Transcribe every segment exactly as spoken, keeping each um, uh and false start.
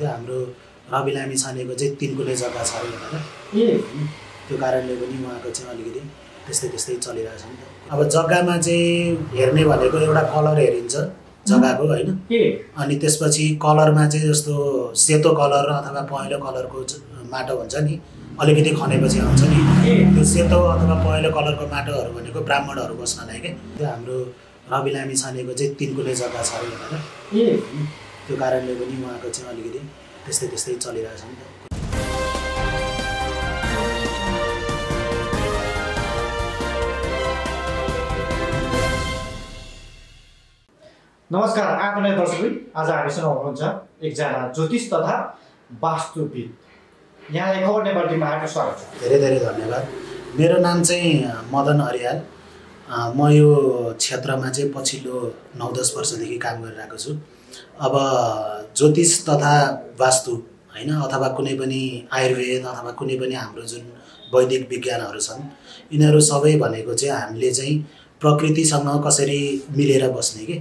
हाम्रो रविलामी छानेको चाहिँ तीन कुनै जग्गा छ हैन त्यो कारणले पनि उहाँको चाहिँ अलिकति त्यस्तै त्यस्तै चलिरहेको छ नि त अब जग्गामा चाहिँ हेर्ने भनेको एउटा कलर हेरिन्छ जग्गाको हैन अनि त्यसपछि कलरमा चाहिँ जस्तो सेतो कलर अथवा पहेँलो कलरको माटो हुन्छ नि अलिकति खनेपछि आउँछ नि त्यो सेतो अथवा पहेँलो कलरको माटोहरु भनेको ब्राह्मणहरु बस्नलाई के त्यो हाम्रो रविलामी छानेको चाहिँ तीन कुनै जग्गा छ हैन त्यो कारणले पनि उहाँको चाहिँ अलिकति त्यस्तै त्यस्तै चलिरहेको छ नि त नमस्कार आदरणीय दर्शकहरू आज हामीसँग हुनुहुन्छ एकजना ज्योतिष तथा वास्तुविद यहाँलाई खबर नेपाल टिममा हार्दिक स्वागत छ धेरै धेरै धन्यवाद मेरो नाम चाहिँ मदन हरियाल म यो क्षेत्रमा चाहिँ पछिल्लो नौ दस वर्षदेखि काम गरिरहेको छु अब ज्योतिष तथा वास्तु हैन अथवा कुनै पनि आयुर्वेद अथवा कुनै पनि हाम्रो जुन वैदिक विज्ञानहरु छन् यिनीहरु सबै भनेको चाहिँ हामीले चाहिँ प्रकृतिसँग कसरी मिलेर बस्ने के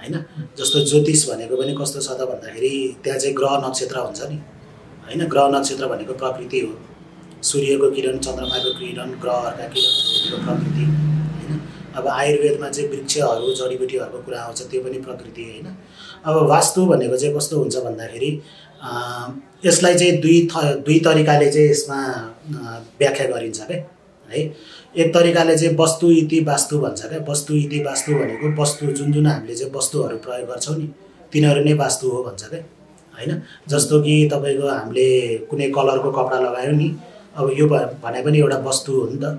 हैन जस्तो ज्योतिष भनेको पनि कस्तो छ त भन्दाखेरि त्यहाँ चाहिँ ग्रह नक्षत्र हुन्छ नि हैन ग्रह नक्षत्र भनेको प्रकृति हो सूर्यको किरण चन्द्रमाको किरण ग्रहहरुका किरणहरुको प्रकृति हैन अब आयुर्वेदमा चाहिँ वृक्षहरु जडीबुटीहरुको कुरा आउँछ त्यो पनि प्रकृति हैन अब वास्तु भनेको चाहिँ कस्तो हुन्छ भन्दाखेरि यसलाई चाहिँ दुई दुई तरिकाले चाहिँ यसमा व्याख्या गरिन्छ के है एक तरिकाले चाहिँ वस्तु इति वास्तु भन्छ के वस्तु इति वास्तु भनेको वस्तु जुन जुन हामीले चाहिँ वस्तुहरु प्रयोग गर्छौं नि तिनीहरु नै वास्तु हो भन्छ के हैन जस्तो कि तपाईको हामीले कुनै कलरको कपडा लगायो नि अब यो भने पनि एउटा वस्तु हो नि त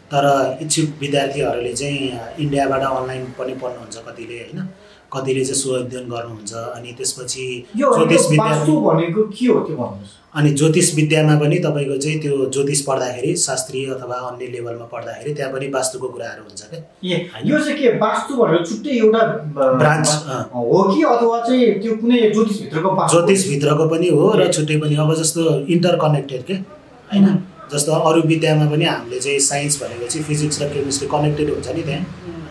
तर इच्छुक विद्यार्थीहरुले चाहिँ इन्डियाबाट अनलाइन पनि पढ्नु हुन्छ कतिले हैन कतिले चाहिँ स्वअध्ययन गर्नुहुन्छ अनि त्यसपछि ज्योतिष विद्या भनेको के हो त्यो भन्नुस् अनि ज्योतिष विद्यामा पनि तपाईको चाहिँ त्यो ज्योतिष पढ्दाखेरि शास्त्रीय अथवा अन्य लेभलमा पढ्दाखेरि त्यहाँ पनि वास्तुको कुराहरु हुन्छ के यो चाहिँ के वास्तु भनेको छुट्टै एउटा ब्रान्च हो कि अथवा चाहिँ त्यो कुनै ज्योतिष भित्रको ज्योतिष भित्रको पनि हो र छुट्टै पनि अब जस्तो इन्टरकनेक्टेड के हैन जस्तो अरु विद्यामा पनि हामीले चाहिँ साइन्स भनेको चाहिँ फिजिक्स र केमिस्ट्री कनेक्टेड हुन्छ नि त्यहाँ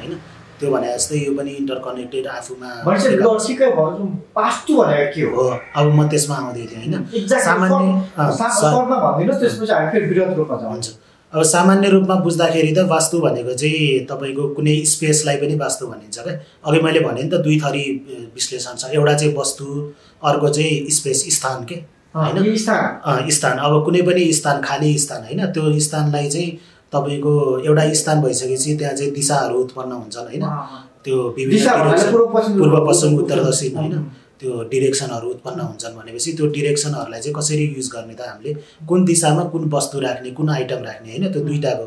हैन त्यो भने जस्तै यो पनि इन्टरकनेक्टेड आफुमा भनेको लजिकै भन्नु वास्तु भनेको के हो अब म त्यसमा आउँदै थिएँ हैन सामान्य शब्दमा भन्दिनुस त्यसपछि हामी फेरि विरोध रूपमा जान्छ अब सामान्य रूपमा बुझ्दाखेरि त वास्तु भनेको चाहिँ तपाईको कुनै स्पेसलाई पनि वास्तु भनिन्छ के अघि मैले भने नि त दुई थरी विश्लेषण छ एउटा चाहिँ वस्तु अर्को चाहिँ स्पेस स्थान के हैन स्थान स्थान अब कुनै पनि स्थान खाली स्थान हैन त्यो स्थानलाई चाहिँ तपाईको एउटा स्थान भइसकेपछि त्यहाँ चाहिँ दिशाहरु उत्पन्न हुन्छन् हैन त्यो विभिन्न पूर्व पश्चिम उत्तर दक्षिण हैन त्यो डाइरेक्सनहरु उत्पन्न हुन्छन् भनेपछि त्यो डाइरेक्सनहरुलाई चाहिँ कसरी युज गर्ने त हामीले कुन दिशामा कुन वस्तु राख्ने कुन आइटम राख्ने हैन त्यो दुईटाको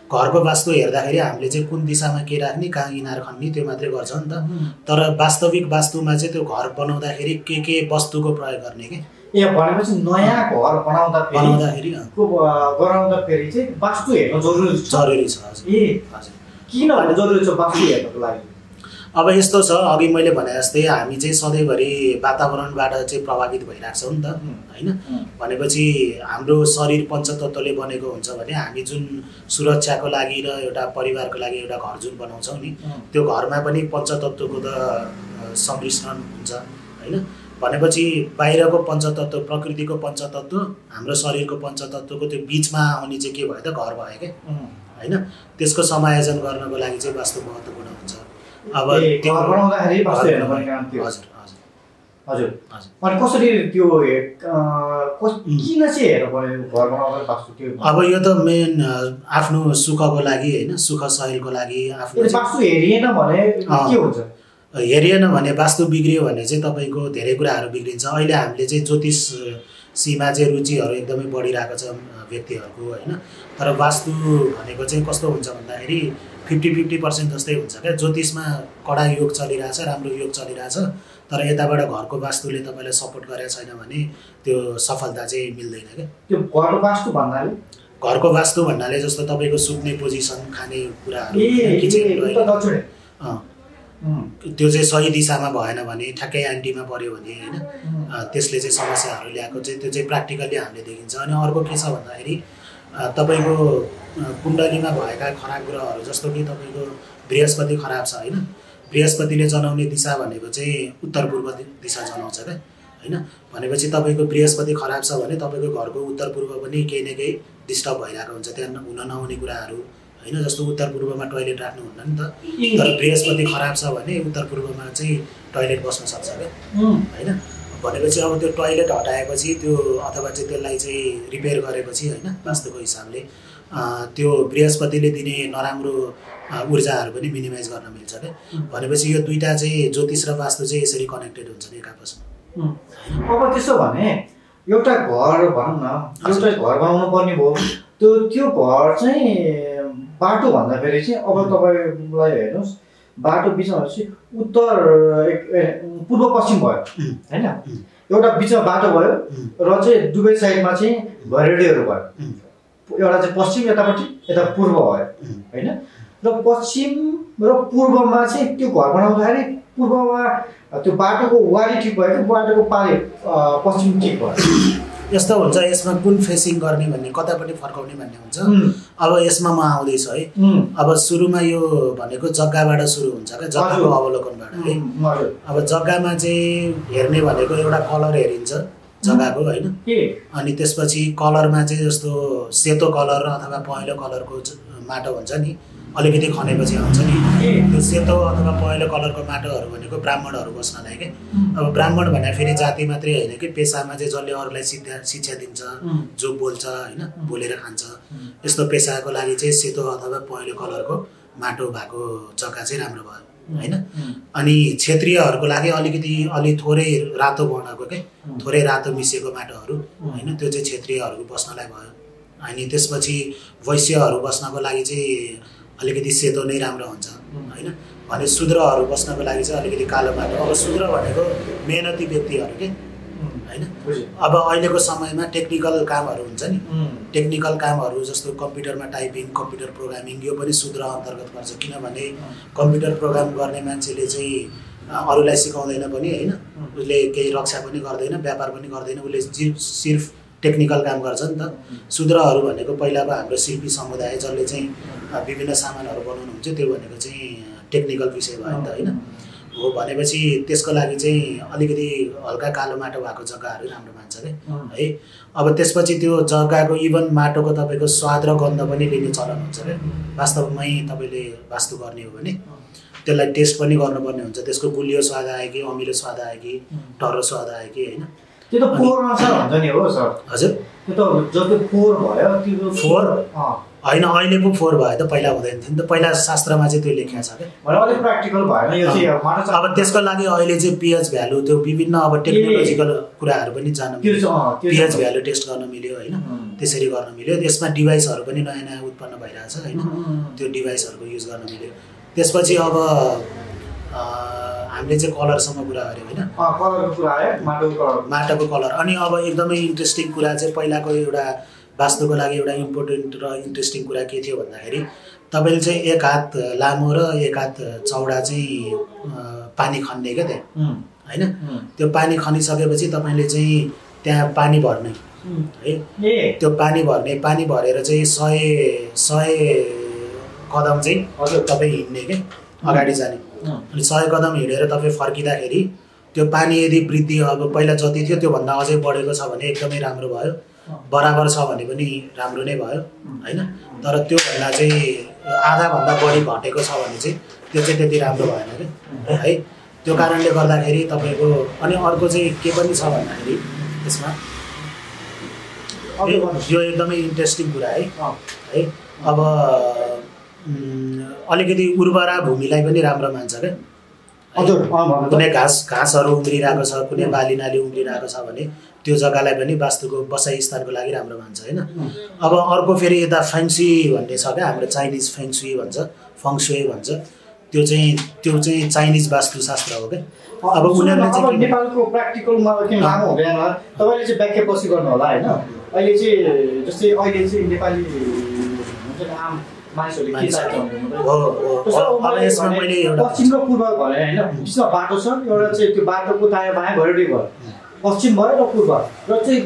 घरको वास्तु हेर्दाखेरि हामीले चाहिँ कुन दिशामा के राख्ने कहाँ इनार खन्ने त्यो मात्रै गर्छ नि त तर वास्तविक वास्तुमा चाहिँ त्यो घर बनाउँदाखेरि के के वस्तुको प्रयोग गर्ने के ए भनेपछि नयाँ घर बनाउँदा बनाउँदाखेरि को गराउँदा फेरि चाहिँ वास्तु हेर्नु जरुरी जरुरी छ ए हजुर किन भने जरुरी छ वास्तु हेर्नको लागि अब यस्तो छ अघि मैले भने जस्तै हामी चाहिँ सधैँभरि वातावरणबाट चाहिँ प्रभावित भइराख्छौ नि त हैन भनेपछि हाम्रो शरीर पञ्चतत्वले बनेको हुन्छ भने हामी जुन सुरक्षाको लागि र एउटा परिवारको लागि एउटा घर जुन बनाउँछौ नि त्यो घरमा पनि पञ्चतत्वको त सम्मिश्रण हुन्छ हैन भनेपछि बाहिरको पञ्चतत्व प्रकृतिको पञ्चतत्व हाम्रो शरीरको पञ्चतत्वको त्यो बीचमा आउने चाहिँ के भयो त घर भयो के हैन त्यसको समायोजन गर्नको लागि चाहिँ वास्तु महत्त्वपूर्ण हुन्छ अब त्यो घर बनाउँदाखेरि वास्तु हेर्नु पर्ने काम थियो हजुर हजुर हजुर अनि कसरी त्यो किन चाहिँ हेर्नु पर्ने घर बनाउँदा वास्तु त्यो अब यो त मेन आफ्नो सुखको लागि हैन सुख सहलको लागि आफ्नो वास्तु हेरिएन भने के हुन्छ हेरिएन भने वास्तु बिग्रियो भने चाहिँ तपाईको धेरै कुराहरु बिग्रिन्छ। अहिले हामीले चाहिँ ज्योतिष सीमा चाहिँ रुचिहरु एकदमै बढिरहेको छ व्यक्तिहरुको हैन, तर वास्तु भनेको चाहिँ कस्तो हुन्छ भन्दाखेरि पचास पचास प्रतिशत जस्तै हुन्छ के। ज्योतिषमा कडा योग चलिरहेछ, राम्रो योग चलिरहेछ, तर यताबाट घरको वास्तुले तपाईलाई सपोर्ट गरेछ छैन भने त्यो सफलता चाहिँ मिल्दैन के। त्यो घरको वास्तु भन्नाले घरको वास्तु भन्नाले जस्तो तपाईको सुत्ने पोजिसन, खाने कुराहरु किचन अ त्यो चाहिँ सही दिशामा भएन भने ठ्याक्कै एन्टीमा पर्यो भने हैन त्यसले चाहिँ समस्याहरु ल्याएको चाहिँ त्यो चाहिँ प्र्याक्टिकली हामीले देखिन्छ। अनि अर्को के छ भन्दाखेरि तपाईको कुण्डलीमा भएका खराब ग्रहहरु जस्तो कि तपाईको बृहस्पति खराब छ हैन, बृहस्पतिले जनाउने दिशा भनेको चाहिँ उत्तर पूर्व दिशा जनाउँछ के हैन। भनेपछि तपाईको बृहस्पति खराब छ भने तपाईको घरको उत्तर पूर्व पनि केही न केही डिस्टर्ब भइरहेको हुन्छ, त्यहाँ हुन नहुने कुराहरु हैन। जस्तो उत्तर पूर्वमा टोयलेट राख्नु हुन्न नि त, तर बृहस्पति खराब छ भने उत्तर पूर्वमा चाहिँ टोयलेट बस्न सक्छ के हैन। भनेपछि अब त्यो टोयलेट हटाएपछि त्यो अथवा चाहिँ त्यसलाई चाहिँ रिपेयर गरेपछि हैन वास्तुको हिसाबले त्यो बृहस्पतिले दिने नराम्रो ऊर्जाहरु पनि मिनिमाइज गर्न मिल्छ के। भनेपछि यो दुईटा चाहिँ ज्योतिष र वास्तु चाहिँ यसरी कनेक्टेड हुन्छन् एकापसमा। अब त्यसो भने एउटा घर भनौं न, एउटा घर बनाउनु पर्ने भयो, त्यो त्यो घर चाहिँ बाटो भन्दा फेरि चाहिँ अब तपाईलाई हेर्नुस् बाटो बिचमा उत्तर पूर्व पश्चिम भयो हैन, एउटा बिचमा बाटो भयो र चाहिँ दुबै साइडमा चाहिँ भरेडीहरु भयो, एउटा चाहिँ पश्चिम यतापट्टि यता पूर्व भयो हैन। र पश्चिम र पूर्वमा चाहिँ त्यो घर बनाउँदाखेरि पूर्वमा त्यो बाटोको वारी ठिक भयो, बाटोको पारी पश्चिम ठिक भयो। यस्तो हुन्छ यसमा कुन फेसिङ गर्ने भन्ने, कतापट्टि फर्काउने भन्ने हुन्छ। अब यसमा म आउँदै छु है। अब सुरुमा यो भनेको जग्गाबाट सुरु हुन्छ के, जग्गाको अवलोकनबाट है। अब जग्गामा चाहिँ हेर्ने भनेको एउटा कलर हेरिन्छ जग्गाको हैन, अनि त्यसपछि कलरमा चाहिँ जस्तो सेतो कलर अथवा पहेँलो कलरको माटो हुन्छ नि, अलिकति खनेपछि आउँछ नि त्यो सेतो अथवा पहेँलो कलरको माटोहरु भनेको ब्राह्मणहरु बस्नलाई के। अब ब्राह्मण भने फेरि जाति मात्रै हैन कि, पेशामा चाहिँ जसले अरूलाई सिद्ध शिक्षा दिन्छ, जो बोल्छ हैन, बोलेर खान्छ, यस्तो पेशाको लागि चाहिँ सेतो अथवा पहेँलो कलरको माटो भएको जग्गा चाहिँ राम्रो भयो हैन। अनि क्षेत्रीयहरुको लागि अलिकति अलि थोरै रातो वर्णको के, थोरै रातो मिसेको माटोहरु हैन, त्यो चाहिँ क्षेत्रीयहरुको बस्नलाई भयो। अनि त्यसपछि वैश्यहरु बस्नको लागि चाहिँ अलिकति सेतो नै राम्रो हुन्छ हैन। भने शूद्रहरु बस्नको लागि चाहिँ अलिकति कालो माटो। अब शूद्र भनेको मेहनती व्यक्तिहरु के हैन। अब अहिलेको समयमा टेक्निकल कामहरु हुन्छ नि, टेक्निकल कामहरु जस्तो कम्प्युटरमा टाइपिङ, कम्प्युटर प्रोग्रामिङ, यो पनि शूद्र अन्तर्गत पर्छ। किनभने कम्प्युटर प्रोग्राम गर्ने मान्छेले चाहिँ अरूलाई सिकाउँदैन पनि हैन, उसले केही रक्षा पनि गर्दैन, व्यापार पनि गर्दैन, उसले सिर्फ टेक्निकल काम गर्छ नि त। शूद्रहरु भनेको पहिलाको हाम्रो शिल्पी समुदाय जसले चाहिँ विभिन्न सामानहरु बनाउनु हुन्छ त्यो भनेको चाहिँ टेक्निकल विषय भयो नि त हैन। हो भनेपछि त्यसको लागि चाहिँ अलिकति हल्का कालो माटो भएको जग्गाहरु राम्रो मान्छ के है। अब त्यसपछि त्यो जग्गाको इभन माटोको तपाईको स्वाद र गन्ध पनि लिने चलन हुन्छ के। वास्तवमै तपाईले वास्तु गर्ने हो भने त्यसलाई टेस्ट पनि गर्नुपर्ने हुन्छ, त्यसको गुलियो स्वाद आयो कि, अमिलो स्वाद आयो कि, टर्रो स्वाद आयो कि हैन। त्यो त फोर अनुसार हुन्छ नि हो सर। हजुर त्यो त जति फोर भयो त्यो फोर हैन, अहिले पो फोर भयो त, पहिला हुँदैन थियो नि त। पहिला शास्त्रमा चाहिँ त्यो लेख्या छ के, भने अलि प्र्याक्टिकल भएन यो चाहिँ मानव। अब त्यसको लागि अहिले चाहिँ पीएच भ्यालु त्यो विभिन्न अब टेक्नोलोजिकल कुराहरु पनि जान्न मिल्यो, पीएच भ्यालु टेस्ट गर्न मिल्यो हैन, त्यसरी गर्न मिल्यो। त्यसमा डिभाइसहरु पनि नयाँ नयाँ उत्पन्न भइराछ हैन, त्यो डिभाइसहरुको युज गर्न मिल्यो। त्यसपछि अब हामीले चाहिँ कलरसम्म कुरा गर्यौं हैन, कलरको कुरा आयो, माटोको कलर, माटोको कलर। अनि अब एकदमै इन्ट्रेस्टिङ कुरा चाहिँ पहिलाको एउटा वास्तुको लागि एउटा इम्पोर्टेन्ट र इन्ट्रेस्टिङ कुरा के थियो भन्दाखेरि तपाईले चाहिँ एक हात लामो र एक हात चौडा चाहिँ पानी खन्ने के त्यहाँ हैन। त्यो पानी खनिसकेपछि तपाईले चाहिँ त्यहाँ पानी भर्ने है, त्यो पानी भर्ने, पानी भरेर चाहिँ सय सय कदम चाहिँ हजुर तपाईँ हिँड्ने के, अगाडि जाने। अनि सय कदम हिँडेर तपाईँ फर्किँदाखेरि त्यो पानी यदि वृद्धि अब पहिला जति थियो त्योभन्दा अझै बढेको छ भने एकदमै राम्रो भयो, बराबर छ भने पनि राम्रो नै भयो हैन। तर त्योभन्दा चाहिँ आधाभन्दा बढी घटेको छ भने चाहिँ त्यो चाहिँ त्यति राम्रो भएन क्या है। त्यो कारणले गर्दाखेरि तपाईँको अनि अर्को चाहिँ के पनि छ भन्दाखेरि त्यसमा यो एकदमै इन्ट्रेस्टिङ कुरा है है। अब अलिकति उर्वरा भूमिलाई पनि राम्रो मान्छ क्या कुनै घाँस घाँसहरु उम्रिरहेको छ कुनै बाली नाली उम्रिरहेको छ भने त्यो जग्गालाई पनि वास्तुको बसाई स्थानको लागि राम्रो मान्छ हैन अब अर्को फेरि यता फ्याङ्सी भन्ने छ के हाम्रो चाइनीज फ्याङ्सी भन्छ फङशुई भन्छ त्यो चाहिँ त्यो चाहिँ चाइनीज वास्तुशास्त्र हो के अब उनीहरुले चाहिँ नेपालको प्र्याक्टिकलमा के लामो भएन तपाईले चाहिँ ब्याकअप कसरी गर्नु होला हैन अहिले चाहिँ जस्तै अहिले चाहिँ नेपाली हुन्छ आम मान्छेले के चाहन्छ हो हो अब यसमा मैले एउटा पश्चिम र पूर्व भने हैन बिचमा बाटो छ एउटा चाहिँ त्यो बाटोको दायाँ बायाँ भरेडी भयो पश्चिम भयो र पूर्व र चाहिँ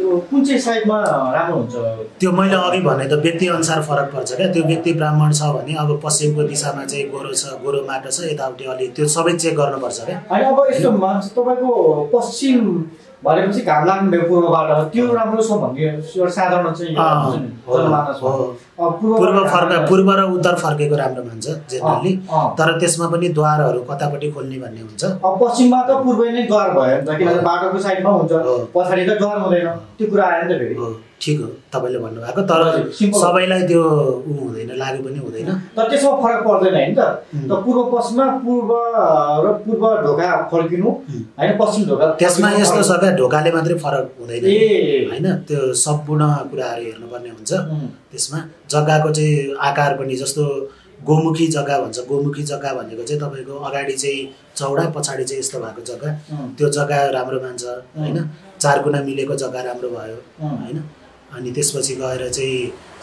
त्यो कुन चाहिँ साइडमा राम्रो हुन्छ त्यो मैले अघि भने त व्यक्ति अनुसार फरक पर्छ के त्यो व्यक्ति ब्राह्मण छ भने अब पश्चिमको दिशामा चाहिँ गोरो छ गोरो माटो छ यताउति अलि त्यो सबै चेक गर्नु पर्छ के अनि अब यस्तो मान्छे तपाईको पश्चिम भनेपछि घाम लाग्ने पूर्वबाट त्यो राम्रो छ भन्ने एउटा साधारण चाहिँ जनमानस हो पूर्व फर्क पूर्व र उत्तर फर्केको राम्रो मान्छ जनरली तर त्यसमा पनि द्वारहरू कतापट्टि खोल्ने भन्ने हुन्छ अब पश्चिममा त पूर्व नै द्वार भयो किनभने बाटोको साइडमा हुन्छ पछाडी त द्वार हुँदैन त्यो कुरा आयो नि त फेरि ठीक हो तपाईले भन्नु भएको तर सबैलाई त्यो उ हुँदैन लाग्यो पनि हुँदैन तर त्यसमा फरक पर्दैन हैन त त पूर्व पश्चिममा पूर्व र पूर्व ढोका फर्किनु हैन पश्चिम ढोका त्यसमा यस्तो छ के ढोकाले मात्रै फरक हुँदैन हैन त्यो सम्पूर्ण कुराहरु हेर्नुपर्ने हुन्छ त्यसमा जग्गाको चाहिँ आकार पनि जस्तो गोमुखी जग्गा भन्छ गोमुखी जग्गा भनेको चाहिँ तपाईको अगाडि चाहिँ चौडा पछाडी चाहिँ यस्तो भएको जग्गा त्यो जग्गा राम्रो मान्छ हैन चारकुना मिलेको जग्गा राम्रो भयो हैन अनि त्यसपछि गएर चाहिँ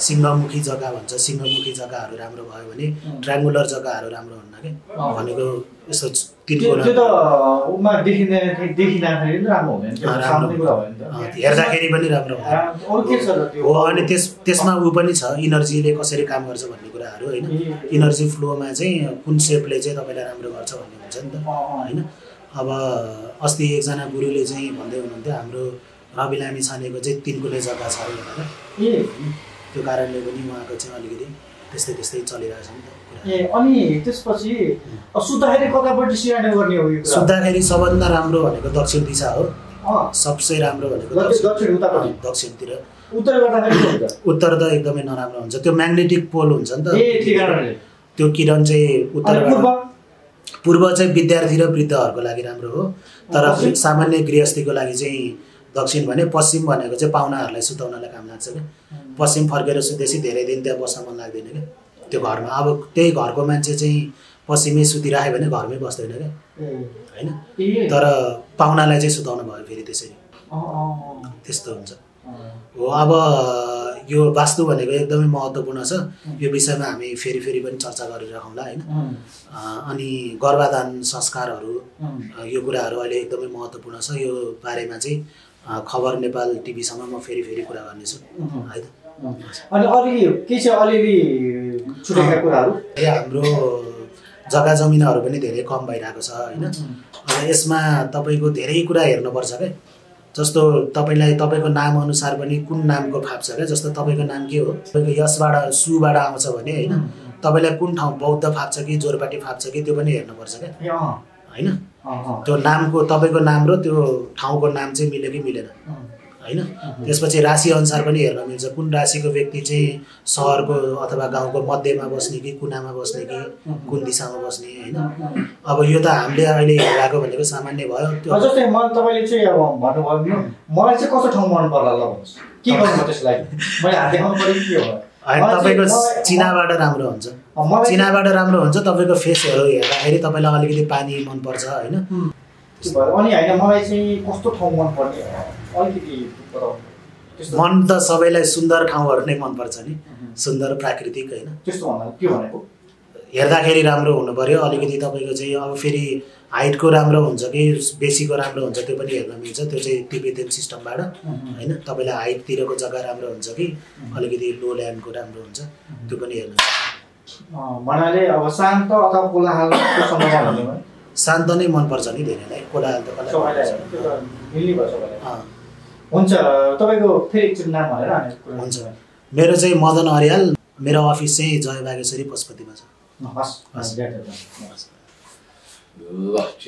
सिंहमुखी जग्गा भन्छ सिंहमुखी जग्गाहरु राम्रो भयो भने ट्रायंगुलर जग्गाहरु राम्रो हुन्न के भनेको यस्तो त्रिकोण त्यो त उमा देखिने देखिनाखेरि नि राम्रो हुँदैन त्यो सामान्य कुरा हो नि त हेर्दाखेरि पनि राम्रो हुन्छ अरु के छ त्यो हो अनि त्यस त्यसमा उ पनि छ एनर्जीले कसरी काम गर्छ भन्ने कुराहरु हैन एनर्जी फ्लोमा चाहिँ कुन शेपले चाहिँ तपाईलाई राम्रो गर्छ भन्ने हुन्छ नि त हैन अब अस्ति एकजना गुरुले चाहिँ भन्दै हुनुहुन्थ्यो हाम्रो रविलामी छानेको चाहिँ तिनकुने जग्गा छ भने ए त्यो कारणले पनि उहाँको चाहिँ अलिकति त्यस्तै त्यस्तै चलिरहेछ नि त ए अनि त्यसपछि सुत्दाखेरि कतापट्टि सिराने गर्ने हो यो कुरा सुत्दाखेरि सबभन्दा राम्रो भनेको दक्षिण दिशा हो अ सबसे राम्रो भनेको दक्षिण उतापट्टि दक्षिणतिर उत्तर गर्दाखेरि के हुन्छ उत्तर त एकदमै नराम्रो हुन्छ त्यो म्याग्नेटिक पोल हुन्छ नि त ए त्यही कारणले त्यो किरण चाहिँ उत्तरबाट पूर्व चाहिँ विद्यार्थी र वृद्धहरुको लागि राम्रो हो तर सामान्य गृहस्थीको लागि चाहिँ दक्षिण भने पश्चिम भनेको चाहिँ पाउनाहरुलाई सुताउनलाई काम लाग्छ के पश्चिम फर्केर सुतेसी धेरै दिन त्यहाँ बस्न मन लाग्दैन के त्यो घरमा अब त्यही घरको मान्छे चाहिँ पश्चिमै सुतिराखे भने घरमै बस्दैन के हैन तर पाउनालाई चाहिँ सुताउनु भयो फेरि त्यसरी अ अ त्यस्तो हुन्छ हो अब यो वास्तु भनेको एकदमै महत्त्वपूर्ण छ यो विषयमा हामी फेरि फेरि पनि चर्चा गरिराखौँला हैन अनि गर्भाधान संस्कारहरु यो कुराहरु अहिले एकदमै महत्त्वपूर्ण छ यो बारेमा चाहिँ खबर नेपाल टिभी सम्म म फेरि फेरि कुरा गर्ने छु है त अनि अलि के छ अलिअलि छुटेका कुराहरु ए हाम्रो जग्गा जमिनहरु पनि धेरै कम भइरहेको छ हैन अनि यसमा तपाईको धेरै कुरा हेर्नु पर्छ के जस्तो तपाईलाई तपाईको नाम अनुसार पनि कुन नामको फाप्छ के जस्तो तपाईको नाम के हो तपाईको यसबाट सुबाट आउँछ भने हैन तपाईलाई कुन ठाउँ बौद्ध फाप्छ कि जोरपाटी फाप्छ कि त्यो पनि हेर्नु पर्छ के हैन त्यो नामको तपाईको नाम र त्यो ठाउँको नाम चाहिँ मिल्यो कि मिलेन हैन त्यसपछि राशि अनुसार पनि हेर्न मिल्छ कुन राशिको व्यक्ति चाहिँ शहरको अथवा गाउँको मध्यमा बस्ने कि कुनामा बस्ने कि कुन दिशामा बस्ने हैन अब यो त हामीले अहिले हेरेको भनेको सामान्य भयो त्यो जस्तै म तपाईले चाहिँ अब भन्नुभयो नि मलाई चाहिँ कस्तो ठाउँ मन पर्ला ल भन्नुस् के गर्नु त्यसलाई मैले हात देखाउनु पर्यो के हो अनि तपाईको चिनाबाट राम्रो हुन्छ चिनाबाट राम्रो हुन्छ तपाईको फेसहरु हेर्दाखेरि तपाईलाई अलिकति पानी मन पर्छ हैन त्यो भएर अनि हैन मलाई चाहिँ कस्तो ठाउँ मन पर्ने अलिकति बताउनु त्यस्तो मन त सबैलाई सुन्दर ठाउँहरु नै मन पर्छ नि सुन्दर प्राकृतिक हैन त्यस्तो भन्दा के भनेको हेर्दाखेरि राम्रो हुनु पर्यो अलिकति तपाईको चाहिँ अब फेरि हाइटको राम्रो हुन्छ कि बेसीको राम्रो हुन्छ त्यो पनि हेर्न मिल्छ त्यो चाहिँ तिब्बतन सिस्टमबाट हैन तपाईलाई हाइटतिरको जग्गा राम्रो हुन्छ कि अलिकति लो ल्यान्डको राम्रो हुन्छ त्यो पनि हेर्न मनाले अब शान्त अथवा कोलाहलको समस्या भन्ने शान्त नै मन पर्छ नि धेरैलाई कोलाहल त कोलाहल मिल्ने भछ भने हुन्छ तपाईको फेरि एकचोटी नाम भनेर हामी हुन्छ मेरो चाहिँ मदन अर्याल मेरो अफिस चाहिँ जयबागेश्वरी पशुपतिमा छ नमस्कार नमस्कार ल